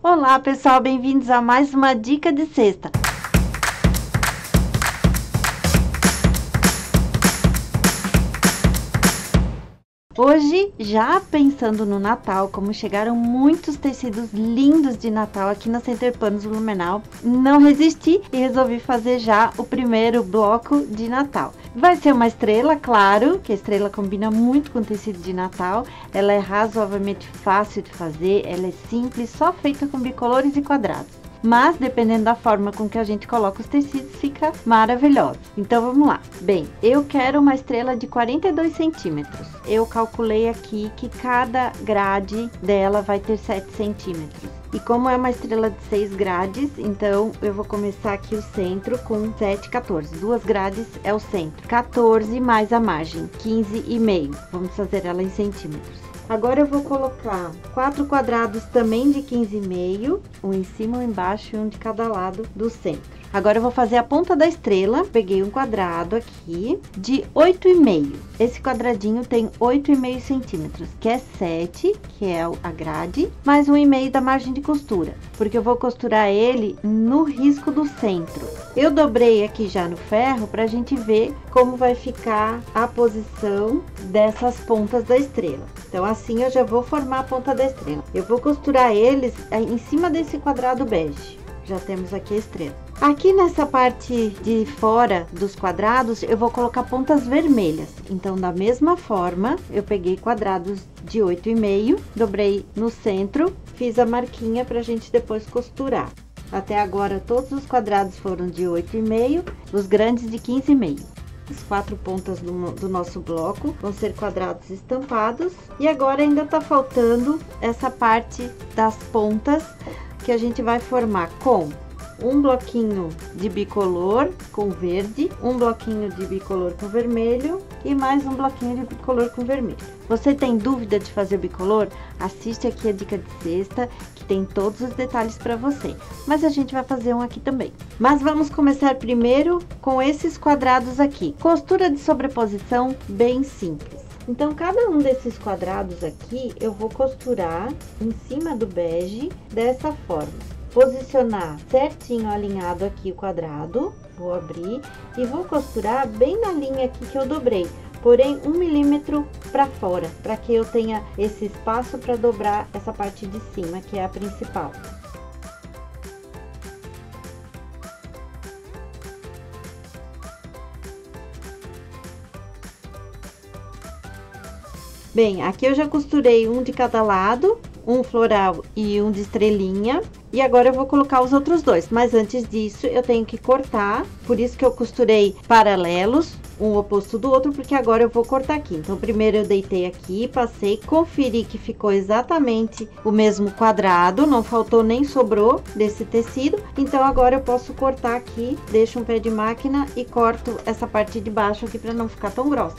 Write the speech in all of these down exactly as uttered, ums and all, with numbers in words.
Olá pessoal, bem-vindos a mais uma dica de sexta. Hoje, já pensando no Natal, como chegaram muitos tecidos lindos de Natal aqui na Center Panos Blumenau, não resisti e resolvi fazer já o primeiro bloco de Natal. Vai ser uma estrela, claro, que a estrela combina muito com o tecido de Natal. Ela é razoavelmente fácil de fazer, ela é simples, só feita com bicolores e quadrados. Mas, dependendo da forma com que a gente coloca os tecidos, fica maravilhosa. Então, vamos lá. Bem, eu quero uma estrela de quarenta e dois centímetros. Eu calculei aqui que cada grade dela vai ter sete centímetros. E como é uma estrela de seis grades, então eu vou começar aqui o centro com sete, quatorze. Duas grades é o centro. quatorze mais a margem, quinze e meio. Vamos fazer ela em centímetros. Agora eu vou colocar quatro quadrados também de quinze e meio, um em cima, um embaixo e um de cada lado do centro. Agora eu vou fazer a ponta da estrela, peguei um quadrado aqui de oito e meio. Esse quadradinho tem oito e meio centímetros, que é sete, que é a grade, mais um e meio da margem de costura, porque eu vou costurar ele no risco do centro. Eu dobrei aqui já no ferro para a gente ver como vai ficar a posição dessas pontas da estrela. Então assim eu já vou formar a ponta da estrela. Eu vou costurar eles em cima desse quadrado bege. Já temos aqui a estrela. Aqui nessa parte de fora dos quadrados, eu vou colocar pontas vermelhas. Então, da mesma forma, eu peguei quadrados de oito e meio, dobrei no centro, fiz a marquinha pra gente depois costurar. Até agora, todos os quadrados foram de oito e meio, os grandes de quinze e meio. As quatro pontas do, do nosso bloco vão ser quadrados estampados. E agora, ainda tá faltando essa parte das pontas que a gente vai formar com um bloquinho de bicolor com verde, um bloquinho de bicolor com vermelho e mais um bloquinho de bicolor com vermelho. Você tem dúvida de fazer bicolor? Assiste aqui a dica de sexta, que tem todos os detalhes para você. Mas a gente vai fazer um aqui também. Mas vamos começar primeiro com esses quadrados aqui. Costura de sobreposição bem simples. Então, cada um desses quadrados aqui, eu vou costurar em cima do bege dessa forma. Posicionar certinho alinhado aqui o quadrado, vou abrir e vou costurar bem na linha aqui que eu dobrei, porém um milímetro para fora, para que eu tenha esse espaço para dobrar essa parte de cima, que é a principal. Bem, aqui eu já costurei um de cada lado, um floral e um de estrelinha. E agora eu vou colocar os outros dois, mas antes disso eu tenho que cortar, por isso que eu costurei paralelos, um oposto do outro, porque agora eu vou cortar aqui. Então, primeiro eu deitei aqui, passei, conferi que ficou exatamente o mesmo quadrado, não faltou nem sobrou desse tecido. Então, agora eu posso cortar aqui, deixo um pé de máquina e corto essa parte de baixo aqui para não ficar tão grossa.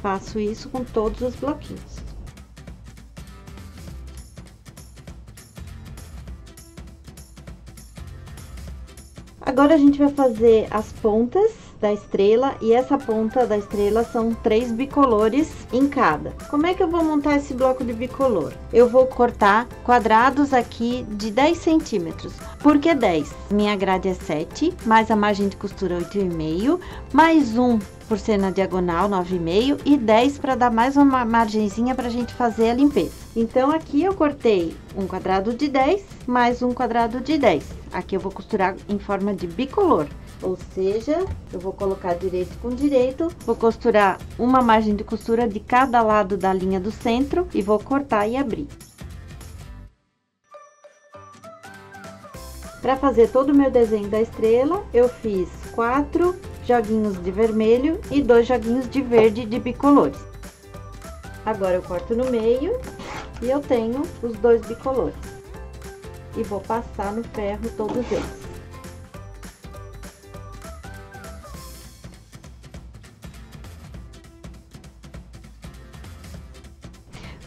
Faço isso com todos os bloquinhos. Agora a gente vai fazer as pontas da estrela, e essa ponta da estrela são três bicolores em cada. Como é que eu vou montar esse bloco de bicolor? Eu vou cortar quadrados aqui de dez centímetros. Por que dez? Minha grade é sete, mais a margem de costura oito e meio, mais um por ser na diagonal nove e meio e dez para dar mais uma margenzinha para a gente fazer a limpeza. Então, aqui eu cortei um quadrado de dez mais um quadrado de dez. Aqui eu vou costurar em forma de bicolor. Ou seja, eu vou colocar direito com direito, vou costurar uma margem de costura de cada lado da linha do centro e vou cortar e abrir. Para fazer todo o meu desenho da estrela, eu fiz quatro joguinhos de vermelho e dois joguinhos de verde de bicolores. Agora eu corto no meio e eu tenho os dois bicolores. E vou passar no ferro todos eles.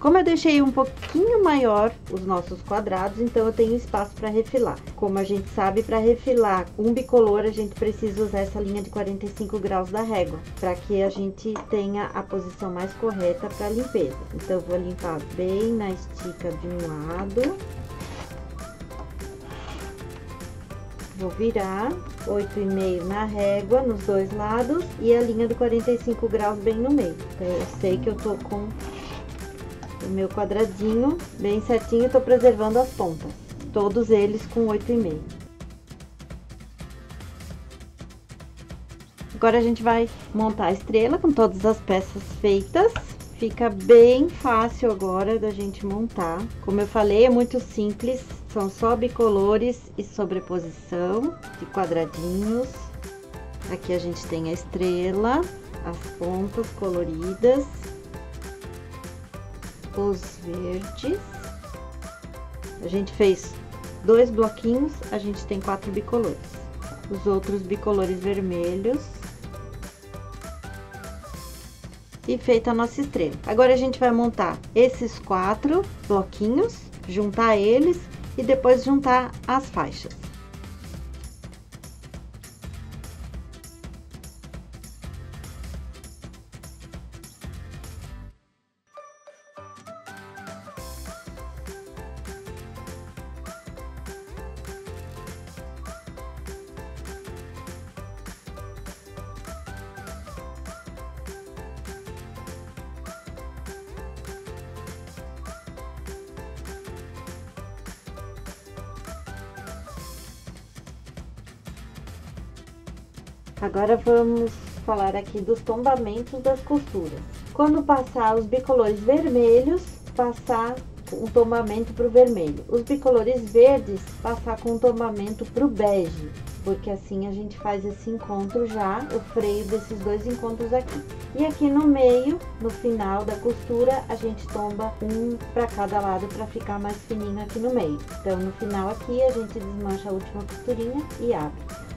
Como eu deixei um pouquinho maior os nossos quadrados, então eu tenho espaço para refilar. Como a gente sabe, para refilar um bicolor, a gente precisa usar essa linha de quarenta e cinco graus da régua, para que a gente tenha a posição mais correta para a limpeza. Então, eu vou limpar bem na estica de um lado. Vou virar oito e meio na régua, nos dois lados, e a linha de quarenta e cinco graus bem no meio. Então, eu sei que eu tô com o meu quadradinho bem certinho, tô preservando as pontas. Todos eles com oito e meio. Agora, a gente vai montar a estrela com todas as peças feitas. Fica bem fácil agora da gente montar. Como eu falei, é muito simples. São só bicolores e sobreposição de quadradinhos. Aqui a gente tem a estrela, as pontas coloridas, os verdes. A gente fez dois bloquinhos, a gente tem quatro bicolores. Os outros bicolores vermelhos. E feita a nossa estrela. Agora a gente vai montar esses quatro bloquinhos, juntar eles e depois juntar as faixas. Agora, vamos falar aqui dos tombamentos das costuras. Quando passar os bicolores vermelhos, passar um tombamento para o vermelho. Os bicolores verdes, passar com um tombamento para o bege, porque assim a gente faz esse encontro já, o freio desses dois encontros aqui. E aqui no meio, no final da costura, a gente tomba um para cada lado para ficar mais fininho aqui no meio. Então, no final aqui, a gente desmancha a última costurinha e abre.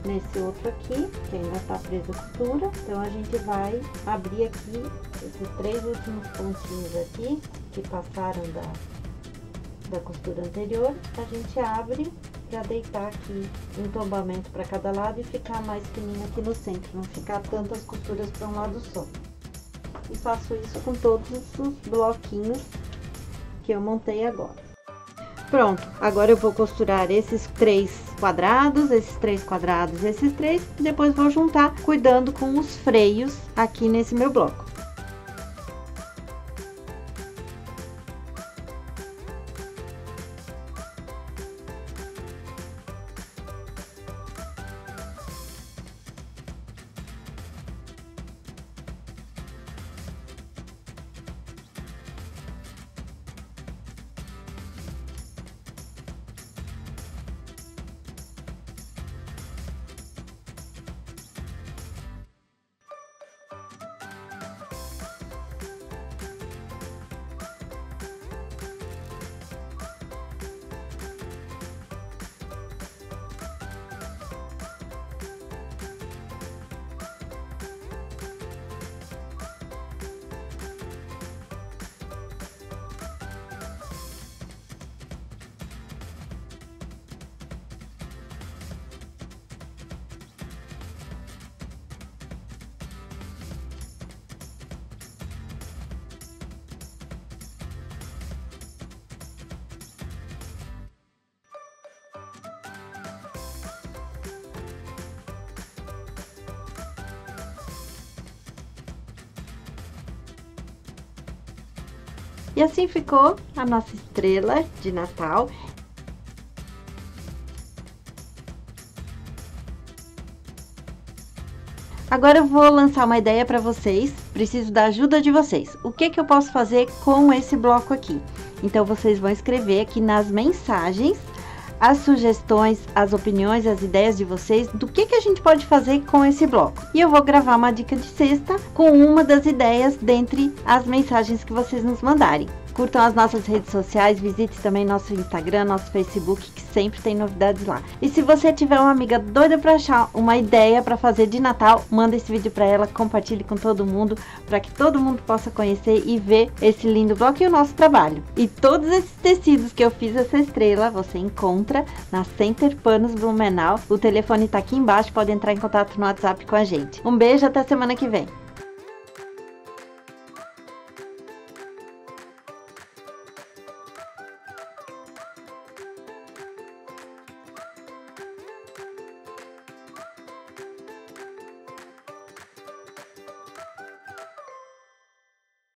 Nesse outro aqui, que ainda tá presa a costura, então a gente vai abrir aqui esses três últimos pontinhos aqui, que passaram da, da costura anterior, a gente abre para deitar aqui um tombamento para cada lado e ficar mais fininho aqui no centro, não ficar tantas costuras para um lado só. E faço isso com todos os bloquinhos que eu montei agora. Pronto, agora eu vou costurar esses três quadrados, esses três quadrados, esses três, depois vou juntar, cuidando com os freios aqui nesse meu bloco. E assim ficou a nossa estrela de Natal. Agora eu vou lançar uma ideia para vocês, preciso da ajuda de vocês. O que que eu posso fazer com esse bloco aqui? Então, vocês vão escrever aqui nas mensagens as sugestões, as opiniões, as ideias de vocês do que que a gente pode fazer com esse bloco. E eu vou gravar uma dica de sexta com uma das ideias dentre as mensagens que vocês nos mandarem. Curtam as nossas redes sociais, visite também nosso Instagram, nosso Facebook, que sempre tem novidades lá. E se você tiver uma amiga doida pra achar uma ideia pra fazer de Natal, manda esse vídeo pra ela, compartilhe com todo mundo, pra que todo mundo possa conhecer e ver esse lindo bloco e o nosso trabalho. E todos esses tecidos que eu fiz essa estrela, você encontra na Center Panos Blumenau. O telefone tá aqui embaixo, pode entrar em contato no WhatsApp com a gente. Um beijo, até semana que vem.